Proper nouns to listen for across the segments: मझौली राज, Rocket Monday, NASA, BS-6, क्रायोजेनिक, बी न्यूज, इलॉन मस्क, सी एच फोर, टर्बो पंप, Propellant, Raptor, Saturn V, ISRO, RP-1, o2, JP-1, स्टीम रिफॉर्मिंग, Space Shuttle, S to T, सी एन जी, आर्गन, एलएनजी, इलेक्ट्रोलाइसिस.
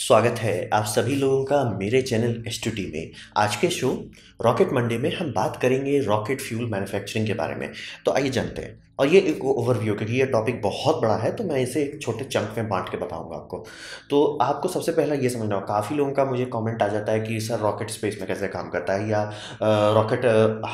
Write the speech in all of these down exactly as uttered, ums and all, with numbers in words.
स्वागत है आप सभी लोगों का मेरे चैनल एस टू टी में। आज के शो रॉकेट मंडे में हम बात करेंगे रॉकेट फ्यूल मैन्युफैक्चरिंग के बारे में। तो आइए जानते हैं, और ये एक ओवरव्यू क्योंकि ये टॉपिक बहुत बड़ा है तो मैं इसे एक छोटे चंक में बांट के बताऊंगा आपको। तो आपको सबसे पहला ये समझना होगा, काफ़ी लोगों का मुझे कमेंट आ जाता है कि सर रॉकेट स्पेस में कैसे काम करता है, या रॉकेट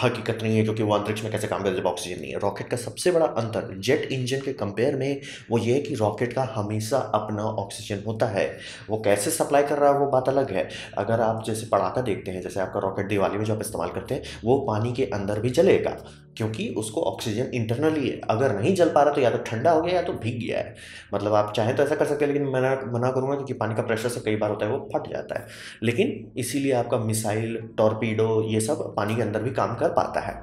हकीकत नहीं है क्योंकि वो अंतरिक्ष में कैसे काम करता है जब ऑक्सीजन नहीं है। रॉकेट का सबसे बड़ा अंतर जेट इंजन के कंपेयर में वो ये है कि रॉकेट का हमेशा अपना ऑक्सीजन होता है, वो कैसे सप्लाई कर रहा है वो बात अलग है। अगर आप जैसे पड़ाका देखते हैं, जैसे आपका रॉकेट दिवाली में जो आप इस्तेमाल करते हैं, वो पानी के अंदर भी जलेगा क्योंकि उसको ऑक्सीजन इंटरनली है। अगर नहीं जल पा रहा तो या तो ठंडा हो गया या तो भीग गया है। मतलब आप चाहें तो ऐसा कर सकते हैं, लेकिन मना मना करूँगा क्योंकि पानी का प्रेशर से कई बार होता है वो फट जाता है। लेकिन इसीलिए आपका मिसाइल, टॉर्पीडो, ये सब पानी के अंदर भी काम कर पाता है।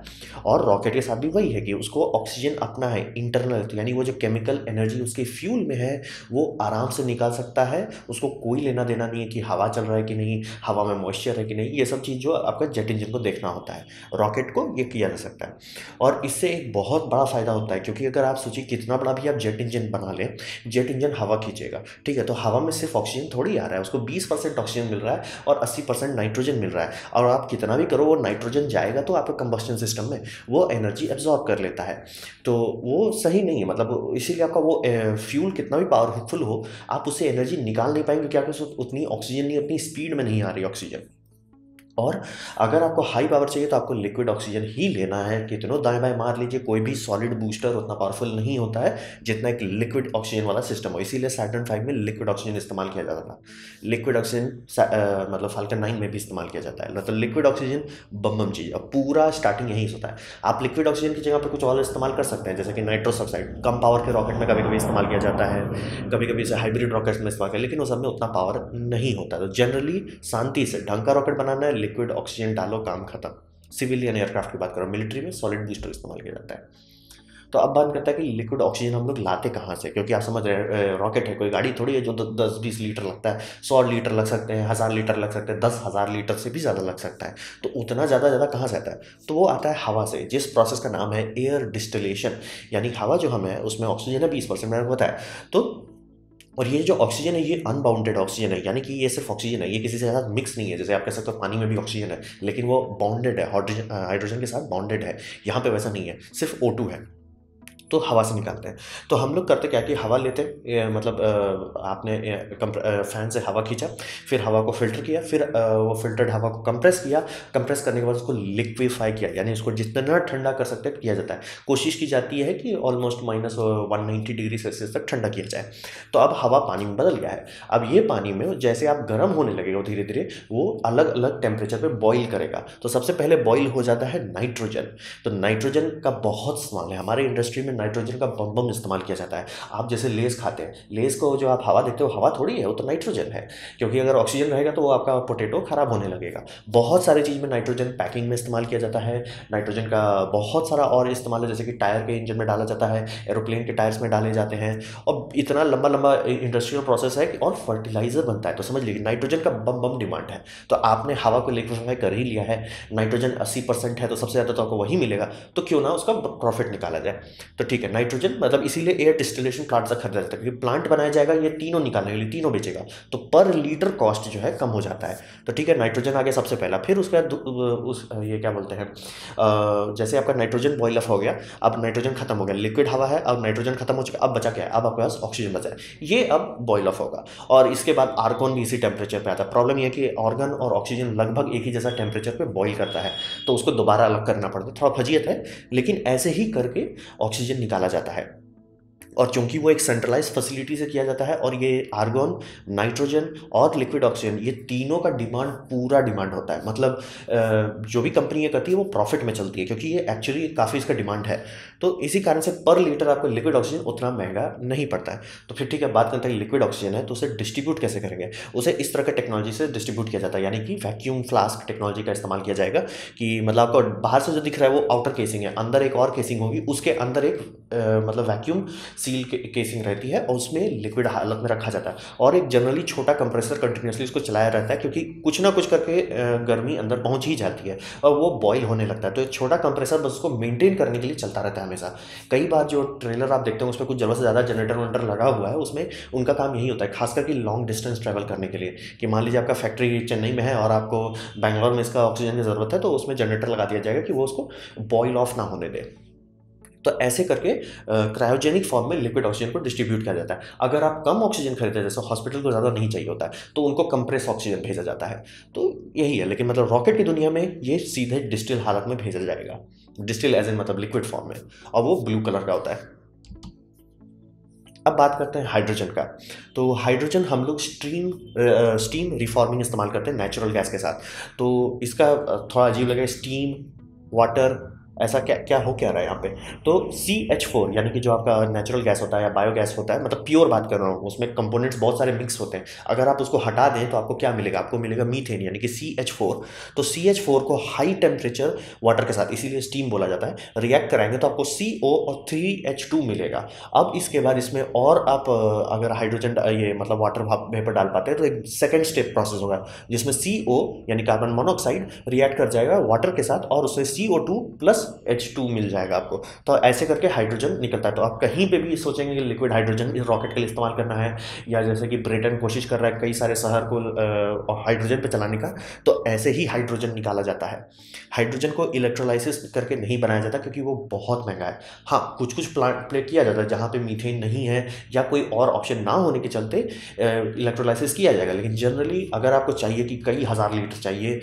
और रॉकेट के साथ भी वही है कि उसको ऑक्सीजन अपना है इंटरनल, यानी वो जो केमिकल एनर्जी उसके फ्यूल में है वो आराम से निकाल सकता है। उसको कोई लेना देना नहीं है कि हवा चल रहा है कि नहीं, हवा में मॉइस्चर है कि नहीं, ये सब चीज़ जो आपका जेट इंजन को देखना होता है, रॉकेट को ये किया जा सकता है। और इससे एक बहुत बड़ा फ़ायदा होता है क्योंकि अगर आप सोचिए कितना बड़ा भी आप जेट इंजन बना लें, जेट इंजन हवा खींचेगा, ठीक है, तो हवा में सिर्फ ऑक्सीजन थोड़ी आ रहा है, उसको बीस परसेंट ऑक्सीजन मिल रहा है और अस्सी परसेंट नाइट्रोजन मिल रहा है। और आप कितना भी करो वो नाइट्रोजन जाएगा तो आपके कंबस्टन सिस्टम में वो एनर्जी एब्जॉर्ब कर लेता है, तो वो सही नहीं है। मतलब इसीलिए आपका वो फ्यूल कितना भी पावरफुल हो आप उससे एनर्जी निकाल नहीं पाएंगे क्योंकि आपके उतनी ऑक्सीजन नहीं, अपनी स्पीड में नहीं आ रही ऑक्सीजन। और अगर आपको हाई पावर चाहिए तो आपको लिक्विड ऑक्सीजन ही लेना है, कितनों दाएं बाएं मार लीजिए, कोई भी सॉलिड बूस्टर उतना पावरफुल नहीं होता है जितना एक लिक्विड ऑक्सीजन वाला सिस्टम हो। इसीलिए सैटर्न फाइव में लिक्विड ऑक्सीजन इस्तेमाल किया जाता था, लिक्विड ऑक्सीजन मतलब फाल्कन नाइन में भी इस्तेमाल किया जाता है। मतलब लिक्विड ऑक्सीजन बम बम चीज़, अब पूरा स्टार्टिंग यही होता है। आप लिक्विड ऑक्सीजन की जगह पर कुछ और इस्तेमाल कर सकते हैं, जैसे कि नाइट्रोस ऑक्साइड कम पावर के रॉकेट में कभी कभी इस्तेमाल किया जाता है, कभी कभी इसे हाइब्रिड रॉकेट्स में इस्तेमाल किया, लेकिन उस सब में उतना पावर नहीं होता। तो जनरली शांति से ढंग का रॉकेट बनाना है, लिक्विड ऑक्सीजन डालो, काम खत्म। सिविलियन एयरक्राफ्ट की बात करो, मिलिट्री में सॉलिड बूस्टर इस्तेमाल किया जाता है। तो अब बात करता है कि लिक्विड ऑक्सीजन हम लोग लाते कहाँ से, क्योंकि आप समझ रहे रॉकेट है, कोई गाड़ी थोड़ी है जो दस बीस लीटर लगता है, सौ लीटर लग सकते हैं, हज़ार लीटर लग सकते हैं, दस हज़ार लीटर से भी ज़्यादा लग सकता है। तो उतना ज़्यादा ज़्यादा कहाँ से आता है, तो वो आता है हवा से, जिस प्रोसेस का नाम है एयर डिस्टिलेशन, यानी हवा जो हमें उसमें ऑक्सीजन है बीस परसेंट मैंने बताया। तो और ये जो ऑक्सीजन है ये अनबाउंडेड ऑक्सीजन है, यानी कि ये सिर्फ ऑक्सीजन है, ये किसी के साथ मिक्स नहीं है। जैसे आप कह सकते हो पानी में भी ऑक्सीजन है लेकिन वो बाउंडेड है, हाइड्रोजन के साथ बाउंडेड है, यहाँ पे वैसा नहीं है, सिर्फ ओ टू है। तो हवा से निकालते हैं। तो हम लोग करते क्या कि हवा लेते हैं, मतलब आपने फ़ैन से हवा खींचा, फिर हवा को फ़िल्टर किया, फिर वो फिल्टर्ड हवा को कंप्रेस किया, कंप्रेस करने के बाद उसको लिक्विफाई किया, यानी उसको जितना ठंडा कर सकते हैं किया जाता है। कोशिश की जाती है कि almost minus one ninety degree Celsius तक ठंडा किया जाए। तो अब हवा पानी में बदल गया है, अब ये पानी में जैसे आप गर्म होने लगेगा धीरे धीरे वो अलग अलग टेम्परेचर पर बॉयल करेगा। तो सबसे पहले बॉयल हो जाता है नाइट्रोजन। तो नाइट्रोजन का बहुत इस्तेमाल है हमारे इंडस्ट्री में, नाइट्रोजन का बम बम इस्तेमाल किया जाता है। आप जैसे लेस खाते हैं, लेस को जो आप हवा देते हो हवा थोड़ी है, वो तो नाइट्रोजन है, क्योंकि अगर ऑक्सीजन रहेगा तो वो आपका पोटैटो खराब होने लगेगा। बहुत सारी चीज़ में नाइट्रोजन पैकिंग में इस्तेमाल किया जाता है, नाइट्रोजन का बहुत सारा और इस्तेमाल है, जैसे कि टायर के इंजन में डाला जाता है, एरोप्लेन के टायर्स में डाले जाते हैं, और इतना लंबा लंबा इंडस्ट्रियल प्रोसेस है और फर्टिलाइजर बनता है। तो समझ लीजिए नाइट्रोजन का बम बम डिमांड है। तो आपने हवा को लिक्विफाई कर ही लिया है, नाइट्रोजन अस्सी परसेंट है तो सबसे ज़्यादा तो आपको वही मिलेगा, तो क्यों ना उसका प्रॉफिट निकाला जाए। तो ठीक है नाइट्रोजन, मतलब इसीलिए एयर डिस्टिलेशन प्लांट से खरीदा जाता है क्योंकि प्लांट बनाया जाएगा, ये तीनों निकालने के लिए, तीनों बेचेगा, तो पर लीटर कॉस्ट जो है कम हो जाता है। तो ठीक है नाइट्रोजन आ गया सबसे पहला, फिर उसके बाद उस ये क्या बोलते हैं, जैसे आपका नाइट्रोजन बॉयल अप हो गया, अब नाइट्रोजन खत्म हो गया, लिक्विड हवा है, अब नाइट्रोजन खत्म हो चुका, अब बचा क्या है, अब आपके पास ऑक्सीजन बचा है, ये अब बॉयल ऑफ होगा। और इसके बाद आर्गन भी इसी टेम्परेचर पर आता है। प्रॉब्लम यह कि ऑर्गन और ऑक्सीजन लगभग एक ही जैसा टेम्परेचर पर बॉयल करता है, तो उसको दोबारा अलग करना पड़ता है, थोड़ा फजीयत है, लेकिन ऐसे ही करके ऑक्सीजन निकाला जाता है। और चूंकि वो एक सेंट्रलाइज्ड फैसिलिटी से किया जाता है, और ये आर्गन, नाइट्रोजन और लिक्विड ऑक्सीजन, ये तीनों का डिमांड पूरा डिमांड होता है। मतलब जो भी कंपनी ये करती है वो प्रॉफिट में चलती है क्योंकि ये एक्चुअली काफ़ी इसका डिमांड है। तो इसी कारण से पर लीटर आपको लिक्विड ऑक्सीजन उतना महंगा नहीं पड़ता है। तो फिर ठीक है, बात करते हैं लिक्विड ऑक्सीजन है तो उसे डिस्ट्रीब्यूट कैसे करेंगे, उसे इस तरह के टेक्नोलॉजी से डिस्ट्रीब्यूट किया जाता है, यानी कि वैक्यूम फ्लास्क टेक्नोलॉजी का इस्तेमाल किया जाएगा कि मतलब आपको बाहर से जो दिख रहा है वो आउटर केसिंग है, अंदर एक और केसिंग होगी, उसके अंदर एक मतलब वैक्यूम सील के, केसिंग रहती है और उसमें लिक्विड हालत में रखा जाता है और एक जनरली छोटा कंप्रेसर कंटिन्यूसली इसको चलाया रहता है क्योंकि कुछ ना कुछ करके गर्मी अंदर पहुंच ही जाती है और वो बॉयल होने लगता है। तो एक छोटा कंप्रेसर बस उसको मेंटेन करने के लिए चलता रहता है हमेशा। कई बार जो ट्रेलर आप देखते हैं उसमें कुछ ज़रूरत से ज़्यादा जनरेटर वनरेटर लगा हुआ है, उसमें उनका काम यही होता है खास करके लॉन्ग डिस्टेंस ट्रैवल करने के लिए कि मान लीजिए आपका फैक्ट्री चेन्नई में है और आपको बैंगलोर में इसका ऑक्सीजन की ज़रूरत है तो उसमें जनरेटर लगा दिया जाएगा कि वो उसको बॉयल ऑफ ना होने दे। तो ऐसे करके क्रायोजेनिक फॉर्म में लिक्विड ऑक्सीजन को डिस्ट्रीब्यूट किया जाता है। अगर आप कम ऑक्सीजन खरीदते हैं जैसे हॉस्पिटल को ज़्यादा नहीं चाहिए होता है तो उनको कंप्रेस ऑक्सीजन भेजा जाता है। तो यही है, लेकिन मतलब रॉकेट की दुनिया में ये सीधे डिस्टिल हालत में भेजा जाएगा, डिस्टिल एज इन मतलब लिक्विड फॉर्म में, और वो ब्लू कलर का होता है। अब बात करते हैं हाइड्रोजन का। तो हाइड्रोजन हम लोग स्टीम स्टीम रिफॉर्मिंग इस्तेमाल करते हैं नेचुरल गैस के साथ। तो इसका थोड़ा अजीब लगेगा, स्टीम वाटर ऐसा क्या क्या हो क्या रहा है यहाँ पे। तो सी एच फोर यानी कि जो आपका नेचुरल गैस होता है या बायोगैस होता है, मतलब प्योर बात कर रहा हूँ, उसमें कंपोनेंट्स बहुत सारे मिक्स होते हैं, अगर आप उसको हटा दें तो आपको क्या मिलेगा, आपको मिलेगा मीथेन यानी कि सी एच फोर। तो सी एच फोर को हाई टेम्परेचर वाटर के साथ, इसीलिए स्टीम बोला जाता है, रिएक्ट कराएंगे तो आपको सी ओ और थ्री एच टू मिलेगा। अब इसके बाद इसमें और आप अगर हाइड्रोजन ये मतलब वाटर वेपर डाल पाते हैं तो एक सेकेंड स्टेप प्रोसेस होगा जिसमें सी ओ यानी कार्बन मोनोऑक्साइड रिएक्ट कर जाएगा वाटर के साथ और उससे C O two plus H two मिल जाएगा आपको। तो ऐसे करके हाइड्रोजन निकलता है। तो आप कहीं पे भी सोचेंगे कि लिक्विड हाइड्रोजन इस रॉकेट के लिए इस्तेमाल करना है, या जैसे कि ब्रिटेन कोशिश कर रहा है कई सारे शहर को हाइड्रोजन पे चलाने का, तो ऐसे ही हाइड्रोजन निकाला जाता है। हाइड्रोजन को इलेक्ट्रोलाइसिस करके नहीं बनाया जाता क्योंकि वो बहुत महंगा है। हाँ, कुछ कुछ प्लांट प्ले किया जाता है जहाँ पर मीथेन नहीं है या कोई और ऑप्शन ना होने के चलते इलेक्ट्रोलाइसिस किया जाएगा, लेकिन जनरली अगर आपको चाहिए कि कई हज़ार लीटर चाहिए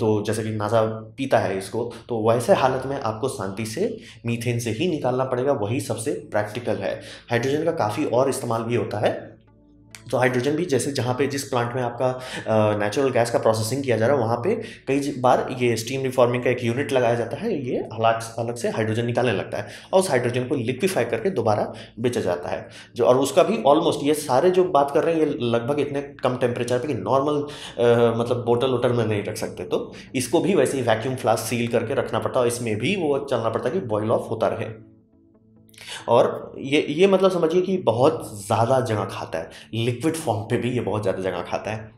तो जैसे कि नासा पीता है इसको, तो वैसे हालत में आपको शांति से मीथेन से ही निकालना पड़ेगा, वही सबसे प्रैक्टिकल है। हाइड्रोजन का काफ़ी और इस्तेमाल भी होता है। तो हाइड्रोजन भी जैसे जहाँ पे जिस प्लांट में आपका नेचुरल गैस का प्रोसेसिंग किया जा रहा है वहाँ पे कई बार ये स्टीम रिफॉर्मिंग का एक यूनिट लगाया जाता है, ये अलग अलग से हाइड्रोजन निकालने लगता है और उस हाइड्रोजन को लिक्विफाई करके दोबारा बेचा जाता है जो, और उसका भी ऑलमोस्ट ये सारे जो बात कर रहे हैं ये लगभग इतने कम टेम्परेचर पर कि नॉर्मल मतलब बोतल वोटल में नहीं रख सकते, तो इसको भी वैसे ही वैक्यूम फ्लास्क सील करके रखना पड़ता है और इसमें भी वो चलना पड़ता है कि बॉयल ऑफ होता रहे। और ये ये मतलब समझिए कि बहुत ज़्यादा जगह खाता है, लिक्विड फॉर्म पे भी ये बहुत ज़्यादा जगह खाता है।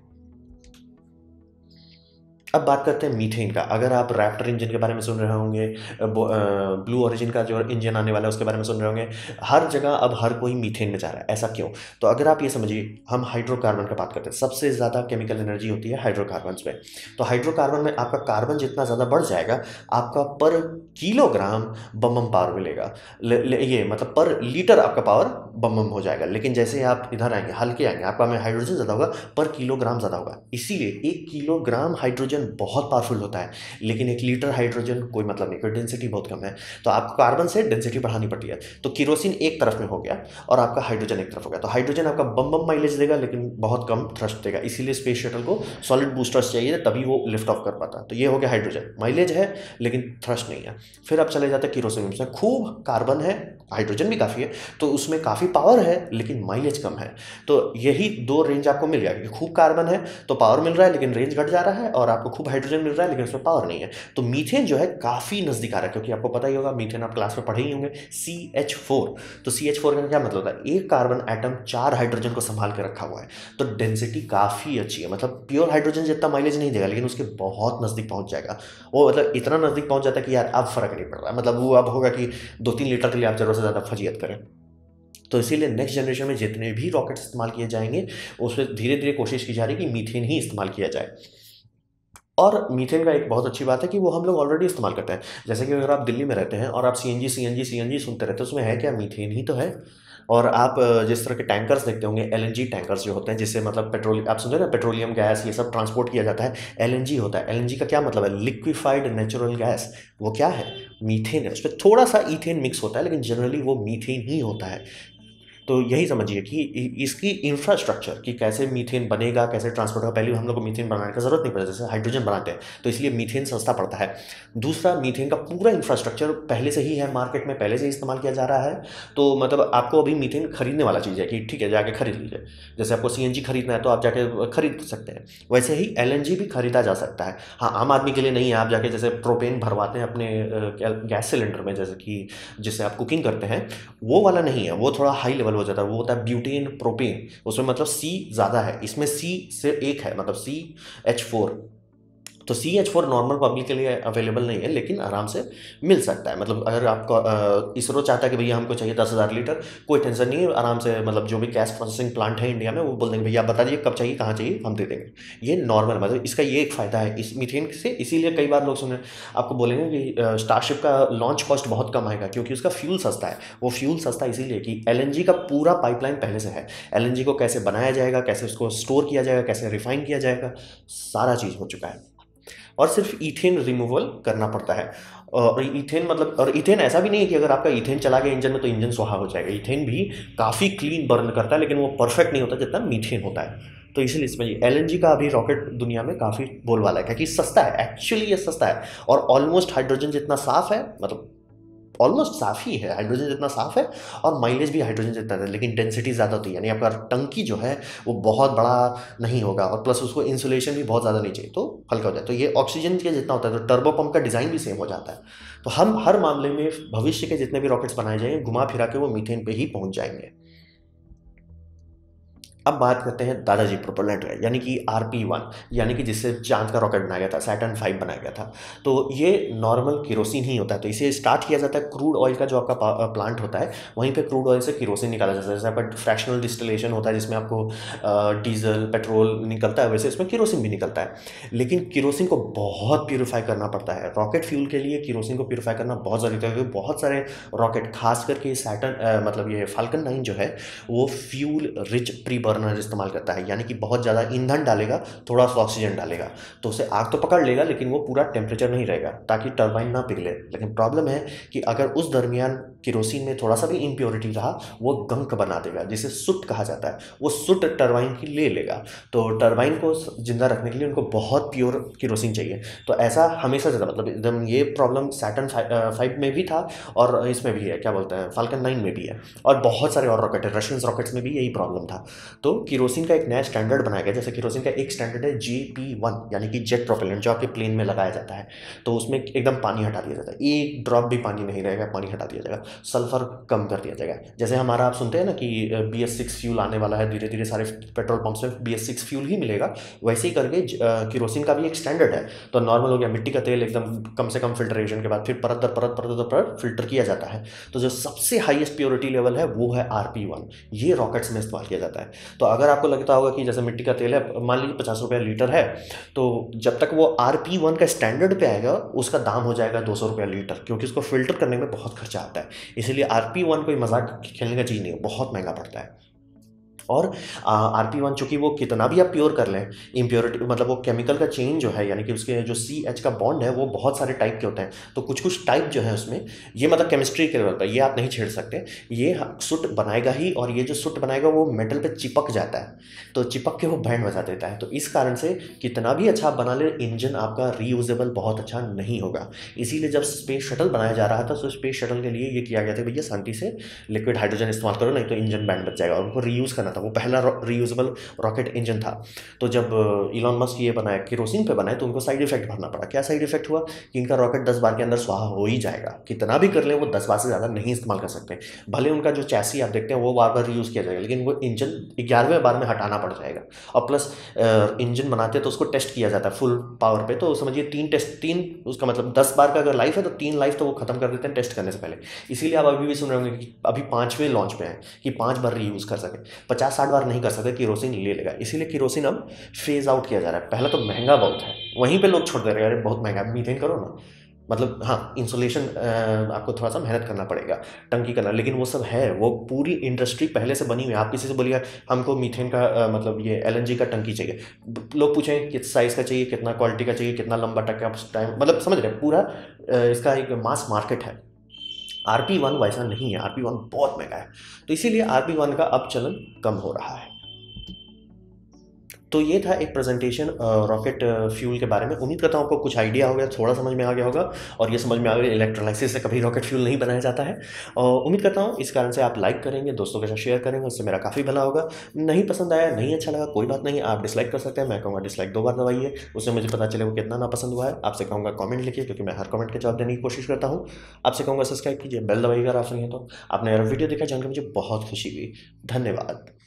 अब बात करते हैं मीथेन का। अगर आप रैप्टर इंजन के बारे में सुन रहे होंगे, ब्लू ऑरिजिन का जो इंजन आने वाला है उसके बारे में सुन रहे होंगे, हर जगह अब हर कोई मीथेन में जा रहा है। ऐसा क्यों? तो अगर आप ये समझिए, हम हाइड्रोकार्बन का बात करते हैं, सबसे ज़्यादा केमिकल एनर्जी होती है हाइड्रोकार्बन में। तो हाइड्रोकार्बन में आपका कार्बन जितना ज़्यादा बढ़ जाएगा आपका पर किलोग्राम बम बम पावर मिलेगा, ले, ले, ये मतलब पर लीटर आपका पावर बम बम हो जाएगा। लेकिन जैसे आप इधर आएंगे हल्के आएंगे आपका में हाइड्रोजन ज़्यादा होगा, पर किलोग्राम ज़्यादा होगा। इसीलिए एक किलोग्राम हाइड्रोजन बहुत पावरफुल होता है, लेकिन एक लीटर हाइड्रोजन कोई मतलब नहीं, डेंसिटी बहुत कम है। तो आपको कार्बन से डेंसिटी बढ़ानी पड़ती है। तो किरोसिन एक तरफ में हो गया और आपका हाइड्रोजन एक तरफ हो गया, तो हाइड्रोजन आपका बम बम माइलेज देगा लेकिन बहुत कम थ्रस्ट देगा। इसीलिए स्पेस शटल को सॉलिड बूस्टर्स चाहिए तभी वो लिफ्ट ऑफ कर पाता। तो ये हो गया हाइड्रोजन, माइलेज है लेकिन थ्रस्ट नहीं है। फिर आप चले जाते किरोसिन में, खूब कार्बन है, हाइड्रोजन भी काफ़ी है, तो उसमें काफ़ी पावर है लेकिन माइलेज कम है। तो यही दो रेंज आपको मिल गया कि खूब कार्बन है तो पावर मिल रहा है लेकिन रेंज घट जा रहा है, और आपको खूब हाइड्रोजन मिल रहा है लेकिन उसमें पावर नहीं है। तो मीथेन जो है काफ़ी नज़दीक आ रहा है, क्योंकि आपको पता ही होगा मीथेन आप क्लास में पढ़े ही होंगे, सी एच फोर। तो सी एच फोर का क्या मतलब होता है, एक कार्बन एटम चार हाइड्रोजन को संभाल के रखा हुआ है। तो डेंसिटी काफ़ी अच्छी है, मतलब प्योर हाइड्रोजन जितना माइलेज नहीं देगा लेकिन उसके बहुत नज़दीक पहुँच जाएगा। वो मतलब इतना नज़दीक पहुँच जाता है कि यार अब फ़र्क नहीं पड़ रहा, मतलब वो अब होगा कि दो तीन लीटर के लिए आप ज़रूरत से ज़्यादा फजीयत करें। तो इसीलिए नेक्स्ट जनरेशन में जितने भी रॉकेट्स इस्तेमाल किए जाएंगे उसमें धीरे धीरे कोशिश की जा रही है कि मीथेन ही इस्तेमाल किया जाए। और मीथेन का एक बहुत अच्छी बात है कि वो हम लोग ऑलरेडी इस्तेमाल करते हैं, जैसे कि अगर आप दिल्ली में रहते हैं और आप सी एन जी सी एन जी सी एन जी सुनते रहते हैं, उसमें है क्या, मीथेन ही तो है। और आप जिस तरह के टैंकर्स देखते होंगे, एलएनजी टैंकर्स जो होते हैं, जिससे मतलब पेट्रोल आप समझो ना, पेट्रोलियम गैस ये सब ट्रांसपोर्ट किया जाता है, एलएनजी होता है। एलएनजी का क्या मतलब है, लिक्विफाइड नेचुरल गैस। वो क्या है, मीथेन है, उसमें थोड़ा सा ईथेन मिक्स होता है लेकिन जनरली वो मीथेन ही होता है। तो यही समझिए कि इसकी इंफ्रास्ट्रक्चर कि कैसे मीथेन बनेगा, कैसे ट्रांसपोर्ट होगा। पहले हम लोग को मीथेन बनाने का जरूरत नहीं पड़ता, जैसे हाइड्रोजन बनाते हैं तो इसलिए मीथेन सस्ता पड़ता है। दूसरा, मीथेन का पूरा इंफ्रास्ट्रक्चर पहले से ही है, मार्केट में पहले से इस्तेमाल किया जा रहा है। तो मतलब आपको अभी मीथेन खरीदने वाला चीज़ है कि ठीक है जाके खरीद लीजिए, जैसे आपको सी एन जी खरीदना है तो आप जाके खरीद सकते हैं, वैसे ही एल एन जी भी खरीदा जा सकता है। हाँ, आम आदमी के लिए नहीं है, आप जाके जैसे प्रोपेन भरवाते हैं अपने गैस सिलेंडर में, जैसे कि जिससे आप कुकिंग करते हैं, वो वाला नहीं है, वो थोड़ा हाई लेवल हो जाता है, वो होता है ब्यूटेन प्रोपेन, उसमें मतलब सी ज़्यादा है, इसमें सी सिर्फ एक है, मतलब सी एच फोर। तो सी एच फोर normal public के लिए अवेलेबल नहीं है, लेकिन आराम से मिल सकता है। मतलब अगर आपको इसरो चाहता है कि भैया हमको चाहिए दस हज़ार लीटर, कोई टेंशन नहीं है, आराम से मतलब जो भी गैस प्रोसेसिंग प्लांट है इंडिया में वो बोल देंगे भैया आप बता दीजिए कब चाहिए, कहाँ चाहिए, हम दे देंगे। ये नॉर्मल, मतलब इसका ये एक फ़ायदा है इस मीथेन से। इसीलिए कई बार लोग सुने आपको बोलेंगे कि स्टारशिप का लॉन्च कॉस्ट बहुत कम आएगा, क्योंकि उसका फ्यूल सस्ता है। वो फ्यूल सस्ता इसीलिए कि एल एन जी का पूरा पाइपलाइन पहले से है, एल एन जी को कैसे बनाया जाएगा, कैसे उसको स्टोर किया जाएगा, कैसे रिफाइन किया जाएगा, सारा चीज़ हो चुका है। और सिर्फ ईथेन रिमूवल करना पड़ता है। और ईथेन मतलब, और ईथेन ऐसा भी नहीं है कि अगर आपका ईथेन चला गया इंजन में तो इंजन स्वाहा हो जाएगा। ईथेन भी काफ़ी क्लीन बर्न करता है, लेकिन वो परफेक्ट नहीं होता जितना मीथेन होता है। तो इसलिए इसमें एलएनजी का अभी रॉकेट दुनिया में काफ़ी बोलबाला है, क्योंकि सस्ता है, एक्चुअली ये सस्ता है और ऑलमोस्ट हाइड्रोजन जितना साफ है, मतलब ऑलमोस्ट साफ ही है, हाइड्रोजन जितना साफ है और माइलेज भी हाइड्रोजन जितना है, लेकिन डेंसिटी ज़्यादा होती है, यानी आपका टंकी जो है वो बहुत बड़ा नहीं होगा और प्लस उसको इंसुलेशन भी बहुत ज़्यादा नहीं चाहिए, तो हल्का हो जाए। तो ये ऑक्सीजन के जितना होता है, तो टर्बो पंप का डिज़ाइन भी सेम हो जाता है। तो हम हर मामले में भविष्य के जितने भी रॉकेट्स बनाए जाएंगे, घुमा फिरा के वो मीथेन पर ही पहुँच जाएंगे। अब बात करते हैं दादाजी प्रोपेलेंट का, यानी कि आर पी वन, यानी कि जिससे चांद का रॉकेट बनाया गया था, सैटर्न फाइव बनाया गया था। तो ये नॉर्मल केरोसिन ही होता है, तो इसे स्टार्ट किया जाता है क्रूड ऑयल का, जो आपका प्लांट होता है वहीं पे क्रूड ऑयल से केरोसिन निकाला जाता है। जैसे आपका फ्रैक्शनल डिस्टिलेशन होता है जिसमें आपको डीजल पेट्रोल निकलता है, वैसे इसमें केरोसिन भी निकलता है, लेकिन केरोसिन को बहुत प्योरीफाई करना पड़ता है। रॉकेट फ्यूल के लिए केरोसिन को प्योरीफाई करना बहुत ज़रूरी है, क्योंकि बहुत सारे रॉकेट खास करके सैटर्न मतलब ये फाल्कन नाइन जो है वो फ्यूल रिच प्री इस्तेमाल करता है, यानी कि बहुत ज़्यादा ईंधन डालेगा, थोड़ा सा ऑक्सीजन डालेगा, तो उसे आग तो पकड़ लेगा लेकिन वो पूरा टेम्परेचर नहीं रहेगा ताकि टरबाइन ना पिघले। लेकिन प्रॉब्लम है कि अगर उस दरमियान केरोसिन में थोड़ा सा भी इम्प्योरिटी रहा, वो गंक बना देगा, जिसे सुट कहा जाता है, वो सुट टरबाइन की ले लेगा। तो टरबाइन को जिंदा रखने के लिए उनको बहुत प्योर केरोसिन चाहिए। तो ऐसा हमेशा ज़्यादा मतलब एकदम ये प्रॉब्लम सैटर्न फाइव में भी था और इसमें भी है, क्या बोलते हैं, फाल्कन नाइन में भी है और बहुत सारे और रॉकेट है, रशियन रॉकेट्स में भी यही प्रॉब्लम था। तो केरोसिन का एक नया स्टैंडर्ड बनाया गया, जैसे केरोसिन का एक स्टैंडर्ड है जे पी वन, यानी कि जेट प्रोपेलेंट, जो आपके प्लेन में लगाया जाता है। तो उसमें एकदम पानी हटा दिया जाता है, एक ड्रॉप भी पानी नहीं रहेगा, पानी हटा दिया जाएगा, सल्फर कम कर दिया जाएगा। जैसे हमारा आप सुनते हैं ना कि बी एस सिक्स फ्यूल आने वाला है, धीरे धीरे सारे पेट्रोल पंप में बी एस सिक्स फ्यूल ही मिलेगा, वैसे ही करके केरोसिन का भी एक स्टैंडर्ड है। तो नॉर्मल हो गया मिट्टी का तेल, एकदम कम से कम फिल्ट्रेशन के बाद फिर परत दर परत परत दर परत फिल्टर किया जाता है। तो जो सबसे हाईएस्ट प्योरिटी लेवल है वो है आर पी वन, ये रॉकेट्स में इस्तेमाल किया जाता है। तो अगर आपको लगता होगा कि जैसे मिट्टी का तेल है, मान लीजिए पचास रुपया लीटर है, तो जब तक वो आर पी वन का स्टैंडर्ड पे आएगा उसका दाम हो जाएगा दो सौ रुपया लीटर, क्योंकि उसको फिल्टर करने में बहुत खर्चा आता है। इसलिए आर पी वन कोई मजाक खेलने का चीज़ नहीं है, बहुत महंगा पड़ता है। और आर पी वन चूँकि वो कितना भी आप प्योर कर लें, इम्प्योरिटी मतलब वो केमिकल का चेंज जो है, यानी कि उसके जो सी एच का बॉन्ड है वो बहुत सारे टाइप के होते हैं, तो कुछ कुछ टाइप जो है उसमें ये मतलब केमिस्ट्री के लेवल पर ये आप नहीं छेड़ सकते, ये सुट बनाएगा ही, और ये जो सुट बनाएगा वो मेटल पे चिपक जाता है, तो चिपक के वो बैंड बजा देता है। तो इस कारण से कितना भी अच्छा आप बना ले, इंजन आपका रीयूजेबल बहुत अच्छा नहीं होगा। इसीलिए जब स्पेस शटल बनाया जा रहा था, तो स्पेस शटल के लिए ये किया गया था भैया शांति से लिक्विड हाइड्रोजन इस्तेमाल करो, नहीं तो इंजन बैंड बच जाएगा, और उनको रीयूज़ करना था। वो पहला रीयूजेबल रॉकेट इंजन था। तो जब इलॉन मस्क ये बनाया केरोसिन पे बनाए, तो उनको साइड इफेक्ट भरना पड़ा। क्या साइड इफेक्ट हुआ कि इनका रॉकेट दस बार के अंदर स्वाहा हो ही जाएगा, कितना भी कर ले वो दस बार से ज़्यादा नहीं इस्तेमाल कर सकते। भले उनका जो चैसी आप देखते हैं वो बार बार रीयूज़ किया जाएगा, लेकिन वो इंजन ग्यारहवें बार में हटाना पड़ जाएगा। और प्लस इंजन बनाते तो उसको टेस्ट किया जाता है फुल पावर पर, तो समझिए तीन टेस्ट तीन उसका मतलब दस बार का अगर लाइफ है तो तीन लाइफ तो वो खत्म कर देते हैं टेस्ट करने से पहले। इसीलिए आप अभी भी सुन रहे होंगे कि अभी पाँचवें लॉन्च पे हैं कि पाँच बार रीयूज़ कर सकें, पचास साठ बार नहीं कर सकते, केरोसिन ले लेगा। इसीलिए केरोसिन अब फेज़ आउट किया जा रहा है। पहला तो महंगा बहुत है, वहीं पे लोग छोड़ दे रहे हैं, अरे बहुत महंगा, मीथेन करो ना, मतलब हाँ इंसुलेशन आपको थोड़ा सा मेहनत करना पड़ेगा, टंकी करना, लेकिन वो सब है, वो पूरी इंडस्ट्री पहले से बनी हुई है। आप किसी से बोलिए हमको मीथेन का आ, मतलब ये एलएनजी का टंकी चाहिए, लोग पूछें किस साइज़ का चाहिए, कितना क्वालिटी का चाहिए, कितना लंबा टक टाइम, मतलब समझ रहे पूरा इसका एक मास मार्केट है। आर पी वन वैसा नहीं है, आर पी वन बहुत महंगा है, तो इसीलिए आर पी वन का अब चलन कम हो रहा है। तो ये था एक प्रेजेंटेशन रॉकेट फ्यूल के बारे में। उम्मीद करता हूँ आपको कुछ आइडिया हो गया, थोड़ा समझ में आ गया होगा, और ये समझ में आ गया इलेक्ट्रोलाइसिस से कभी रॉकेट फ्यूल नहीं बनाया जाता है। और उम्मीद करता हूँ इस कारण से आप लाइक करेंगे, दोस्तों के साथ शेयर करेंगे, उससे मेरा काफ़ी भला होगा। नहीं पसंद आया, नहीं अच्छा लगा, कोई बात नहीं, आप डिसलाइक कर सकते हैं। मैं कहूँगा डिसलाइक दो बार दबाइए, उससे मुझे पता चले वो कितना नापसंद हुआ है। आपसे कहूँगा कॉमेंट लिखिए, क्योंकि मैं हर कॉमेंट के जवाब देने की कोशिश करता हूँ। आपसे कहूँगा सब्सक्राइब कीजिए, बेल दबाइएगा अगर आप सुनिए तो। आपने वीडियो देखा, जानकर मुझे बहुत खुशी हुई। धन्यवाद।